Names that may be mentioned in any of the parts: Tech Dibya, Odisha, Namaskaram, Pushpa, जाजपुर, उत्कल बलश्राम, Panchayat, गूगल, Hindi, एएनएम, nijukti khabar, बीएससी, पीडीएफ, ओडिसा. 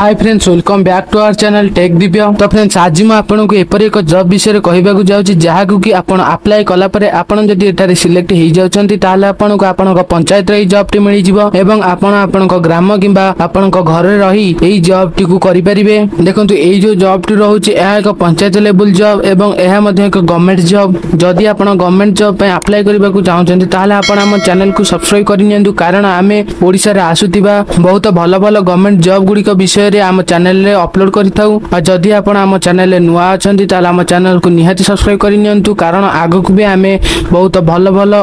Hi friends welcome back to our channel tech Divya. तो friends आज मैं आपको एपर एक जॉब विषय में कहवाक जाऊँगी जहाँकि आप्लाय कलापर आपड़ी एठार सिलेक्ट हो जाती आपको पंचायत रही जॉब टी मिल आप ग्राम कि घर रही यही जॉब टी करेंगे। देखो ये जो जॉब टी रोचे यह एक पंचायत लेवल जॉब और यह गवर्नमेंट जॉब। जदि आप गवर्नमेंट जॉब आप्लाय करने चाहते ताल आम चैनल को सब्सक्राइब करनी कारण आम ओडिशा रे आसुथिबा बहुत भल भल गवर्नमेंट जॉब गुड़िक विषय आम चैनल अपलोड करें। जदि आप चैनल नुआ अच्छा आम चैनल को निहाती सब्सक्राइब करनी कारण आगक भी आम बहुत भल भल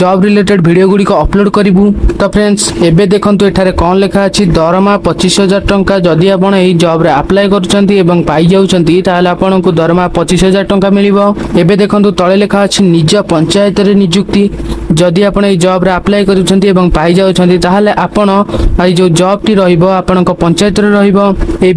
जॉब रिलेटेड वीडियो गुड़िक अपलोड करूँ। तो फ्रेंड्स एवं देखो एठार कौन लेखा अच्छी दरमा 25,000 टंका। जदि आप जॉब आप्लाय कर दरमा 25,000 टंका मिले। एवं देखो तले लेखा अच्छी निज पंचायत निजुक्ति। जदि आप जॉब आप्लाय कर जो जॉब टी रहा पंचायत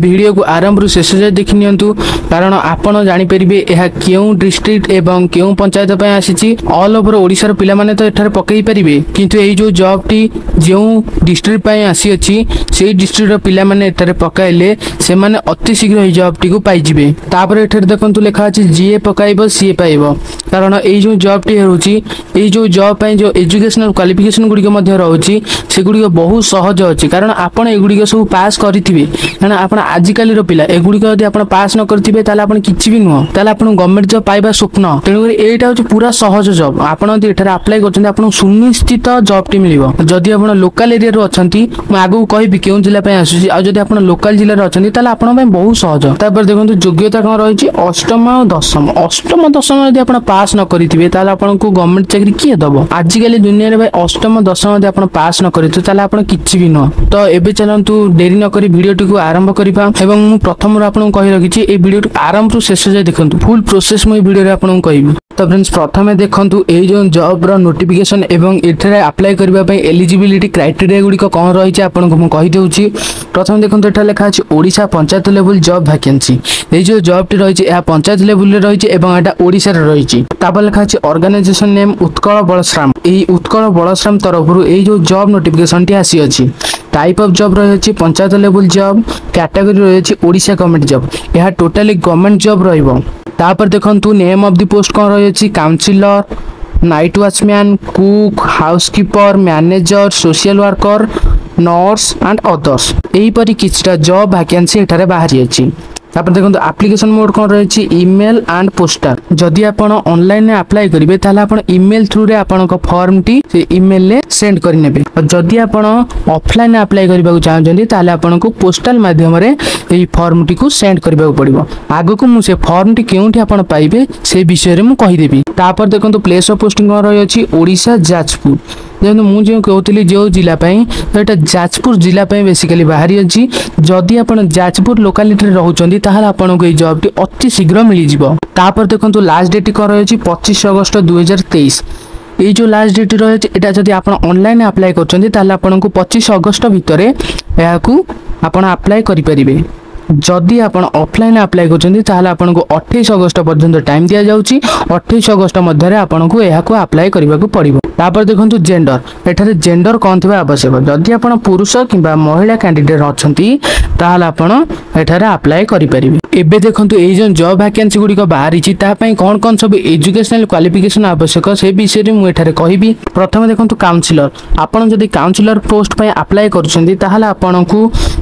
वीडियो को आरंभ रु शेष जाए देखि नियंतु कारण आपण जानि परिबे एहा केउ डिस्ट्रिक्ट एवं केउ पंचायत पय आसीची। ऑल ओवर ओडिसा रो पिला माने तो एठार पकई परिबे किंतु एई जो जॉब टी जेउ डिस्ट्रिक्ट पय आसी अछि सेई डिस्ट्रिक्ट रो पिला माने एठार पकाइले से माने अति शीघ्र एई जॉब टी को पाइ जिवे। तापर एठार देखंतु लेखा अछि जिए पकाइबो सीए पाइबो कारण एई जो जॉब टी होउची एई जो जॉब पय जो एजुकेशनल क्वालिफिकेशन गुडी के मध्ये रहउची से गुडी बहुत सहज अछि कारण आपण ए गुडी के सब पास करिथिबे कारण आपण आजिकाली रो पिला एगुडी को यदि आपण पास न करथिबे ताला आपण किछि भी नुआ ताला आपण गवर्नमेंट जॉब पाइबा स्वप्न। तेणु एटा हो पूरा सहज जॉब आपण यदि एठार अप्लाई करछन आपण सुनिश्चित जॉब टी मिलिबो। जदि आपण लोकल एरिया रो अछंती म आगु कहिबि केउ जिल्ला पय आसुची आ जदि आपण लोकल जिल्ला रो अछंती ताला आपण पय बहुत सहज। तापर देखंतु योग्यता कोन रहिछि अष्टम और दशम। अष्टम दशम यदि आपण पास न करिथिबे ताला आपण को गवर्नमेंट चाकरी किए दबो। आजिकाली दुनिया रे अष्टम दशम यदि आपण पास न करितो ताला आपण किछि भी नुआ। तो एबे चलंतु डेरी न करी वीडियो टी को आरंभ करिबा एवं मु प्रथम आपन कहि रखिछि ए वीडियो टी आरंभ रु शेष जाय देखंतु फुल प्रोसेस मु वीडियो रे आपन कहिबी। तो फ्रेंड्स प्रथम देखो ये जो जॉब रो नोटिफिकेशन एवं एठारे अप्लाई करबा पई एलिजिबिलिटी क्राइटेरिया गुडी को कोन रहिछि आपन को मु कहि देउछि। प्रथम देखो एठा लेखा अछि Odisha panchayat level job vacancy. ए जो जॉब टी रहिछि ए पंचायत लेवल रे रहिछि एवं एटा ओडिसा रे रहिछि। तापर लेखा अछि ऑर्गेनाइजेशन नेम उत्कल बलश्राम। एही उत्कल बलश्राम तरफ रु ए जो जॉब नोटिफिकेशन टी आसी अछि। टाइप ऑफ जॉब रही पंचायत लेवल जॉब कैटेगरी रही ओडिशा गवर्नमेंट जॉब यह टोटाली गवर्नमेंट जॉब रही। देखो नेम ऑफ द पोस्ट कौन रही counsellor night watchman cook housekeeper manager social worker nurse and others यहीपरी किछटा जॉब वैकेंसी एठारे बाहरी अछि। तापर देखो एप्लिकेशन मोड कौन रही इमेल एंड पोस्टर। जदि आप ऑनलाइन अप्लाई करेंगे ताला आपन इमेल थ्रु रे आपन को फॉर्म टी से इमेल ले सेंड कर नेबे। और जदि आप ऑफलाइन अप्लाई करबा चाहते ताला आपन को पोस्टल माध्यम रे ए फॉर्म टी को सेंड करबा पड़िबो। आगो को मु से फॉर्म टी केउठी आपन पाइबे से विषय रे मु कहि देबी। तापर देखो प्लेस ऑफ पोस्टिंग कौन रही ओडिशा जाजपुर। देखो मुझे कहती जो जिला तो यहाँ जाजपुर जिला बेसिकली बाहरी अच्छी। जदि आप जाजपुर लोकालिटी रोचे ताल आपको ये जॉब टी अति शीघ्र मिल। तापर देखो लास्ट डेट कौन रही 25 अगस्त 2023। ये जो लास्ट डेट रही है जब आप ऑनलाइन अप्लाई कर 25 अगस्त भितर यहाँ अप्लाई करें। जदि आप ऑफलाइन अप्लाई कर 28 अगस्त पर्यंत टाइम दिया जाउची। 28 अगस्त मध्य आपन को यह अप्लाई करने को पड़ो। तापर देखो जेंडर एठारे जेंडर कौन थी आवश्यक। जदि आप पुरुष किंबा महिला कैंडिडेट अच्छा ताल आपठार आप्लाय करें। एवं देखो ये जो जॉब वैकेंसी गुड़िक बाहरी कौन कौन सब एजुकेशनल क्वालिफिकेशन आवश्यक से विषय में मुझे कहबी। प्रथम देखो काउंसिलर आपड़ जब काउंसिलर पोस्ट अप्लाई कर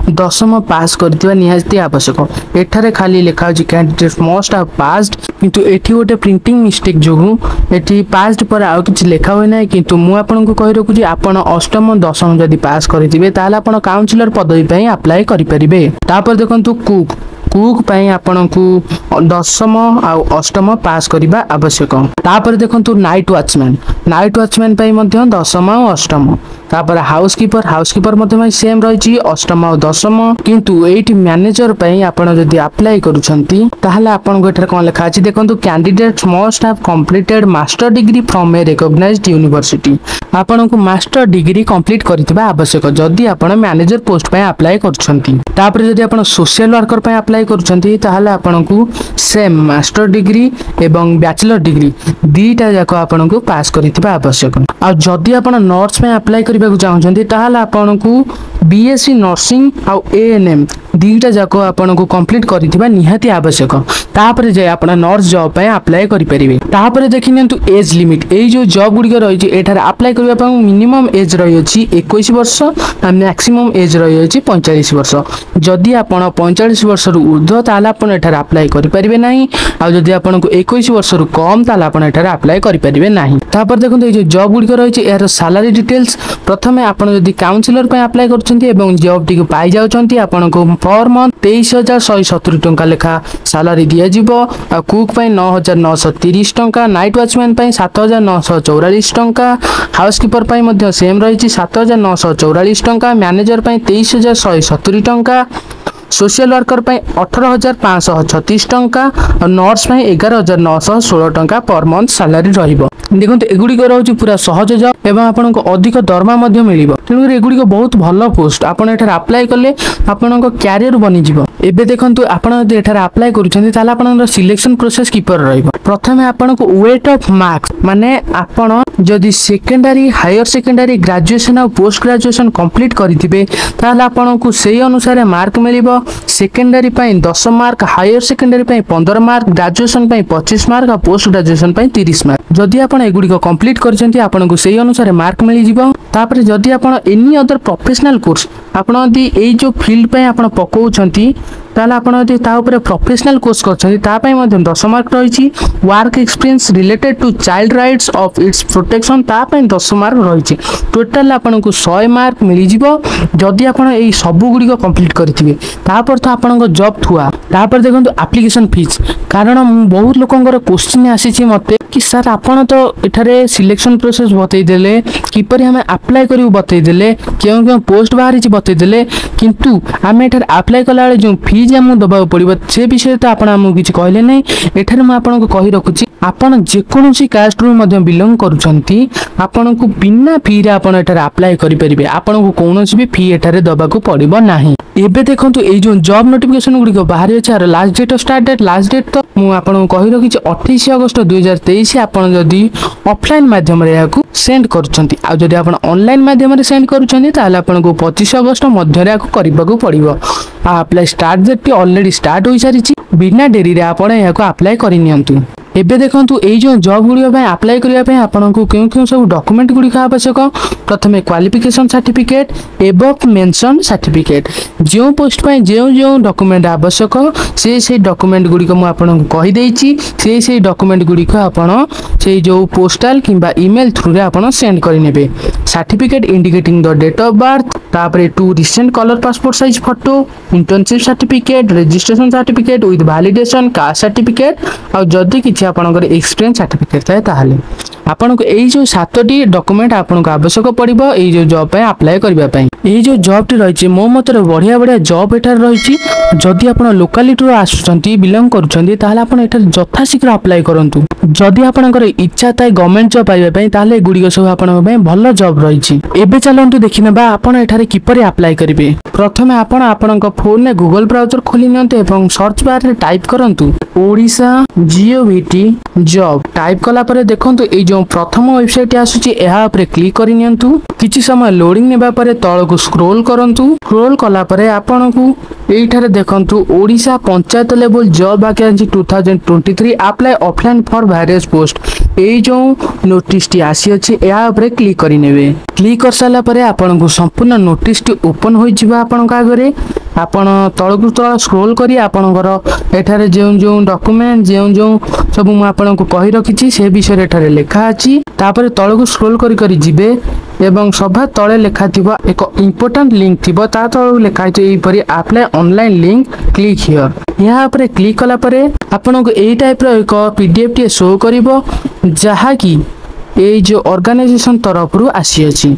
10वीं पास करथिबा निहाती आवश्यक। एठारे खाली लिखा होची कैंडिडेट मस्ट हैव पास्ड किंतु एठी गोटे प्रिंटिंग मिस्टेक जोगु एठी पास्ड पर आउ किछि लिखा होय नै किंतु मु आपन को कहि रखुची आपण 8वीं 10वीं जदि पास करिथिबे ताला आपण काउंसिलर पदवी पई अप्लाई करि परिबे। तापर देखंतु कुक पई आपण को 10वीं और 8वीं पास करबा आवश्यक। तापर देखंतु नाइट वाचमैन पई मध्य 10वीं और 8वीं। तापर हाउसकीपर मध्य सेम रही 8वीं और 10वीं किंतु एठी मैनेजर पई आपण जदि अप्लाई करूछंती ताहला आपण को एठार कोन लेखा अछि देखंतु candidates must have completed master degree from a recognised university. आपण को मास्टर डिग्री कंप्लीट करितबा आवश्यक जदि आपण मैनेजर पोस्ट पई अप्लाई करूछंती। तापर जदि आपण सोशल वर्कर पई अप्लाई करूछंती ताहला आपण को सेम मास्टर डिग्री एवं बैचलर डिग्री दीटा जाक आपण को पास करितबा आवश्यक। आ जदि आपण नर्स पई अप्लाई करने चाहते ताल आपन को बीएससी नर्सिंग आउ एएनएम दुईटा जाक आपन को कंप्लीट कर निहाती आवश्यक। तापर जाए आप नर्स जॉब पे अप्लाई करेंगे। तापर देखि नियंतु एज लिमिट ए जो जॉब गुड़िक रही है यार अप्लाई करने मिनिमम एज रही अच्छी 21 वर्ष आ मैक्सिमम एज रही अच्छी 45 वर्ष। जदि आप 45 वर्ष रु ऊर्ध्व ताल आप अप्लाई करें ना आदि आपन को 21 वर्ष रु कम ताल आप अप्लाई करें ना। तापर देखो ये जो जॉब गुड़िक रही है यार सालारी डिटेल्स प्रथम आपड़ी काउनसिलर पर अप्लाई कर जॉब टी पाई जाती आपन को पर मंथ 23,170 टंका लेखा सालारी दि जीव। आ कुक 9,930 टंका, नाइट वाचमैन 7,944 टंका, हाउसकीपर पर सेम रही 7,944 टंका, मैनेजर 23,170 टंका, सोशल वर्कर 18,536 टंका और नर्स 11,916 टंका पर मंथ सालारी रहिबो। देखते एगुड़िक रोचे पूरा सहज जॉब एवं आपन को अधिक दरमा मिल तेणुकर एगुड़िक बहुत भल पोस्ट आपड़ अप्लाई कले आपण क्यारियर बनीज। एवं देखो आप अप्लाई कर सिलेक्शन प्रोसेस किपर प्रथम आपन को वेट ऑफ मार्क्स माने आपण जदि सेकेंडरी हायर सेकेंडरी ग्रेजुएशन और पोस्ट ग्रेजुएशन कंप्लीट करेंगे ताल आपन को से अनुसार मार्क मिल। Secondary 10 mark, higher secondary 15 mark, graduation 25 mark और पोस्ट ग्रेजुएशन 30 मार्क। जदि आप एगुड़िक कंप्लीट कर से अनुसार मार्क मिल। तापर जदि आप एनी अदर प्रोफेशनल कोर्स आपड़ी ये जो फील्ड पे आप पकाउछंती ताल आपड़ यदि प्रोफेशनल कोर्स कर 10 मार्क रही। Work experience related to child rights of its protection 10 mark रही। टोटाल आपन को 100 मार्क मिल जदि आप सबुगुड़िक कंप्लीट करेंगे। तापर तो आपन जॉब थुआ। तापर देखो एप्लिकेशन फीस कारण बहुत लोकंर क्वेश्चन आसी मते कि सर आपन तो एठारे सिलेक्शन प्रोसेस बतईदे किपर आम आप्लाय करूँ बतईदे क्यों पोस्ट बाहरी बतईदे किंतु आम एठार आप्लाय कला जो फीस आमको दबाक पड़ो से विषय तो आपको किसी कहले ना। एठार मुझे कही रखुच्छी आपन जेकोसी कास्ट रू बिलंग करुँचन को बिना फी रे आपन एठार आप्लाय करेंगे। आपन को कौन भी फी एठार दबाक पड़ो ना। एबे देखो ये जो जॉब नोटिफिकेशन गुड़िक बाहरी अच्छे यार लास्ट डेट और स्टार्ट डेट लास्ट डेट तो मुझे कही रखी 28 अगस्त 2023। आपड़ जदि ऑफलाइन मध्यम सेंड करुँचि ऑनलाइन मध्यम सेंड करुँचु 25 अगस्त मध्य करने पड़ो। Apply start date already start हो सारी बिना डेरी आपड़ या आप्लाय करनी। एबे देखो ये जो जॉब गुड़िक आप्लाय करने आपन को क्यों क्यों सब डॉक्यूमेंट गुड़िक आवश्यक। प्रथम qualification certificate above mention certificate जो पोस्ट पर जो जो डॉक्यूमेंट आवश्यक से डॉक्यूमेंट गुड़िक मुझे से डॉक्यूमेंट गुड़िक आपड़ जो पोस्टाल किंबा ईमेल थ्रू रे आपन सेंड करेंगे। Certificate indicating the date of birth तापर 2 recent colour passport size photo, internship certificate, registration certificate with validation, caste certificate और जदि किसी आपनकर एक्सपीरियंस सर्टिफिकेट थाए ताहले आपन को एई जो 7टी डॉक्यूमेंट आपन को आवश्यक पड़िबो एई जो जॉब पे अप्लाई करबा पे। एई जो जॉब टी रहिछि मो मतर बढ़िया बढ़िया जॉब एठार रहिछि। जदि आपन लोकालिटी रो आसुछंती बिलोंग करूछंती ताहले आपन एठार यथाशीघ्र अप्लाई करंतु। जदि आपनकर इच्छा थाए गवर्नमेंट जॉब पाइबा पे ताहले गुड़िक सब आपन पे भलो जॉब रहिछि। एबे चलंतु देखिनबा आपन एठार किपर अप्लाई करिवे। प्रथमे आपन आपनकर फोन ने गूगल ब्राउजर खोली नंते एवं सर्च बार रे टाइप करंतु ओडिशा जीओवीटी जॉब। टाइप कला परे देखंतु एई प्रथम वेबसाइट आसूची यहाँ क्लिक करनियंतु। किछि समय लोडिंग नेबा परे तल को स्क्रोल करंतु। स्क्रोल कला परे आपण को एठारे देखंतु Odisha panchayat level job vacancy 2023 apply offline for various post ए जो नोटिस टी आसी अछि यहाँ पर क्लिक करिनेबे। क्लिक कर साला परे आपण को संपूर्ण नोटिस टी ओपन होई जिबा आपण का आगे आपण तल को तल स्क्रोल करी आपण घर एठारे जे जो डॉक्यूमेंट जे जो सब मु आपण को कहि रखिछि से विषय एठारे लेखा अछि। तापर तल को स्क्रोल करी करी जिबे एवं सभा तले लेखा थिबा एक इंपोर्टेंट लिंक थिबा ता तले लेखा है एपरी apply online link click here. यहाँ पर क्लिक कला परे आपन को एई टाइप रो एक पीडीएफ टी शो करिवो जहा कि ए जो ऑर्गेनाइजेशन तरफ रु आसी अछि।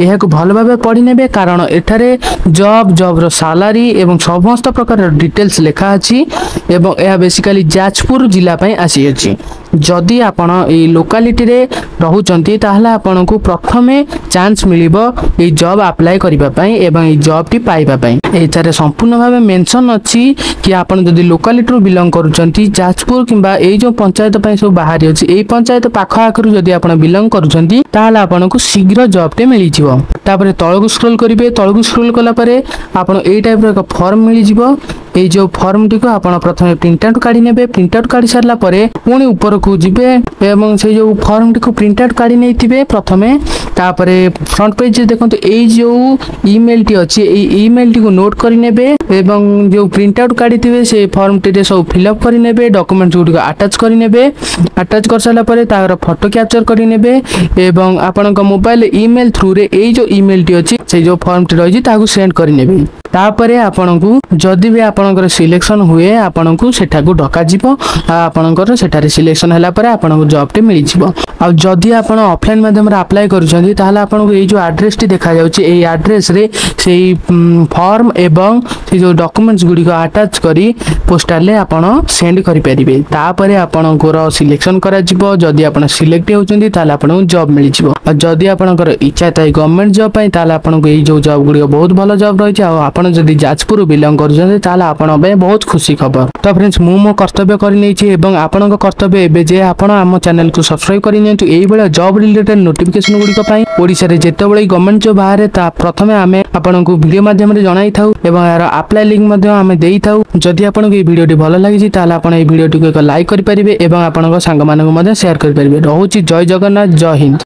यह भल भाव पढ़ी ने कारण एठारे जॉब सालारी एवं समस्त प्रकार डिटेल्स लेखा अछि एवं यह बेसिकली जाजपुर जिला पई आसी अछि। जदि आपण ए लोकालिटी रे रहुचंती ताहला आपण को प्रथमे चांस मिलिबो ए जॉब अप्लाई करिबा पई एवं ए जॉब टी पाइबा पई। एचारे संपूर्ण भाबे मेंशन अछि कि आपण जदि लोकालिटी रो बिलोंग करूचंती जाजपुर किबा ए जो पंचायत पई सब बाहर अछि ए पंचायत पाखा आकरू जदि आपण बिलोंग करूचंती ताहला आपण को शीघ्र जॉब टे मिलि जिवो। तापरे तळगु स्क्रॉल करिवे, तळगु स्क्रॉल कला परे आपण ए टाइप रो फॉर्म मिलि जिवो। ए जो फॉर्म टी को आपण प्रथमे प्रिंट आउट काढी नेबे, प्रिंट आउट काढी सरला परे पुणी ऊपर को जिबे एवं से जो फॉर्म टी को प्रिंट आउट काढी नेथिबे प्रथमे। तापरे फ्रंट पेज देखंतु ए जो ईमेल टी अछि ए ईमेल टी को नोट करि नेबे एवं जो प्रिंट आउट काढी थिबे से फॉर्म टी रे सब फिल अप करि नेबे, डॉक्यूमेंट्स गुडी को अटैच करि नेबे। अटैच कर सरला परे तार फोटो कैप्चर करि नेबे एवं आपण को मोबाइल ईमेल थ्रू रे ए जो ईमेल टी अछि से जो फॉर्म टी रहि ताकू सेंड करि नेबे। तापरे आपण को जदि भी आपनकर सिलेक्शन हुए आपण को सेठा को ढका जिवो आपनकर सेठा रे सिलेक्शन हला पर आपण को जॉब टे मिलि जिवो। आ जदि आपण ऑफलाइन माध्यम रे अप्लाई करूछंती ताहला आपण को ए जो एड्रेस टी देखा जाउची ए एड्रेस रे सेई फॉर्म एवं से जो डॉक्यूमेंट्स गुडी को अटैच करी पोस्टल ले आपण सेंड करि परिबे। तापरे आपण को सिलेक्शन करा जिवो। जदि आपण सिलेक्ट होउछंती ताहला आपण को जॉब मिलि जिवो। आ जदि आपनकर इच्छा थाई गवर्नमेंट जॉब पई ताहला आपण को ए जो जॉब गुडी बहुत भलो जॉब रहिछ। आ आपण जदि जाजपुर बिलोंग करूछंती ताला आपण बे बहुत खुशी खबर। तो फ्रेंड्स मु मो कर्तव्य करि नै छी एवं आपनक कर्तव्य एबे जे आपण हम चैनल को सब्सक्राइब करि नै तो एई बेला जॉब रिलेटेड नोटिफिकेशन गुडी को पाई ओडिसा रे जेते बेले गवर्नमेंट जो बाहर ता प्रथमे हमें आपण को वीडियो माध्यम रे जणाई थाउ एवं यार अप्लाई लिंक माध्यम हमें देई थाउ। जदि आपन को ए वीडियो डी भलो लागि छी ताला आपण ए वीडियो टी को लाइक करि परिबे एवं आपनक संग मानक मधे शेयर करि परिबे। रहू छी जय जगन्नाथ, जय हिंद।